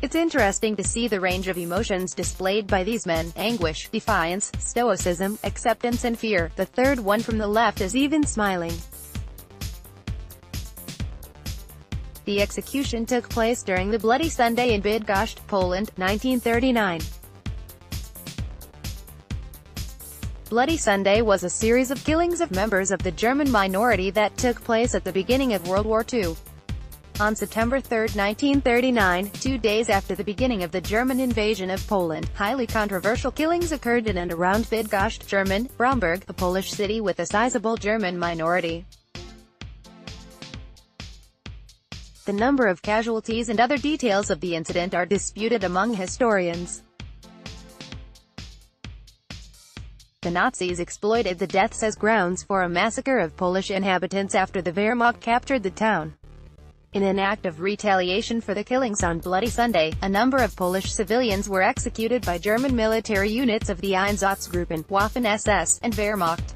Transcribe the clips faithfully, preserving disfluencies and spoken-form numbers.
It's interesting to see the range of emotions displayed by these men: anguish, defiance, stoicism, acceptance and fear. The third one from the left is even smiling. The execution took place during the Bloody Sunday in Bydgoszcz, Poland, nineteen thirty-nine. Bloody Sunday was a series of killings of members of the German minority that took place at the beginning of World War Two. On September third, nineteen thirty-nine, two days after the beginning of the German invasion of Poland, highly controversial killings occurred in and around Bydgoszcz, German, Bromberg, a Polish city with a sizable German minority. The number of casualties and other details of the incident are disputed among historians. The Nazis exploited the deaths as grounds for a massacre of Polish inhabitants after the Wehrmacht captured the town. In an act of retaliation for the killings on Bloody Sunday, a number of Polish civilians were executed by German military units of the Einsatzgruppen, Waffen S S, and Wehrmacht.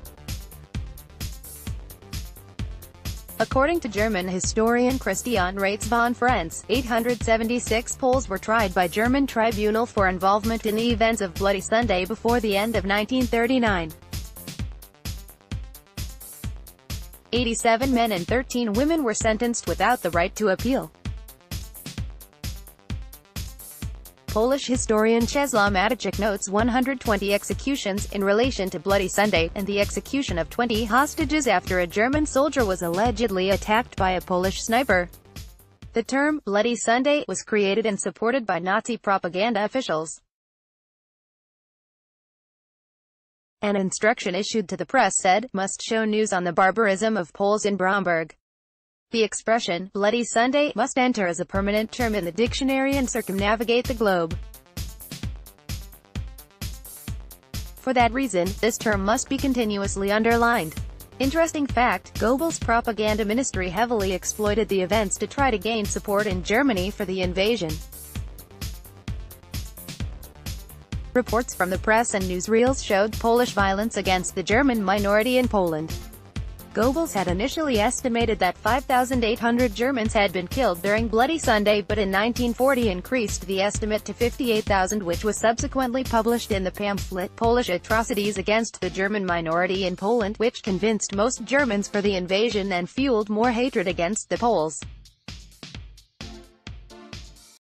According to German historian Christian Reitz von Franz, eight hundred seventy-six Poles were tried by German tribunal for involvement in the events of Bloody Sunday before the end of nineteen thirty-nine. eighty-seven men and thirteen women were sentenced without the right to appeal. Polish historian Czesław Madajczyk notes one hundred twenty executions in relation to Bloody Sunday, and the execution of twenty hostages after a German soldier was allegedly attacked by a Polish sniper. The term, Bloody Sunday, was created and supported by Nazi propaganda officials. An instruction issued to the press said, must show news on the barbarism of Poles in Bromberg. The expression, Bloody Sunday, must enter as a permanent term in the dictionary and circumnavigate the globe. For that reason, this term must be continuously underlined. Interesting fact, Goebbels' propaganda ministry heavily exploited the events to try to gain support in Germany for the invasion. Reports from the press and newsreels showed Polish violence against the German minority in Poland. Goebbels had initially estimated that five thousand eight hundred Germans had been killed during Bloody Sunday, but in nineteen forty increased the estimate to fifty-eight thousand, which was subsequently published in the pamphlet, Polish Atrocities Against the German Minority in Poland, which convinced most Germans for the invasion and fueled more hatred against the Poles.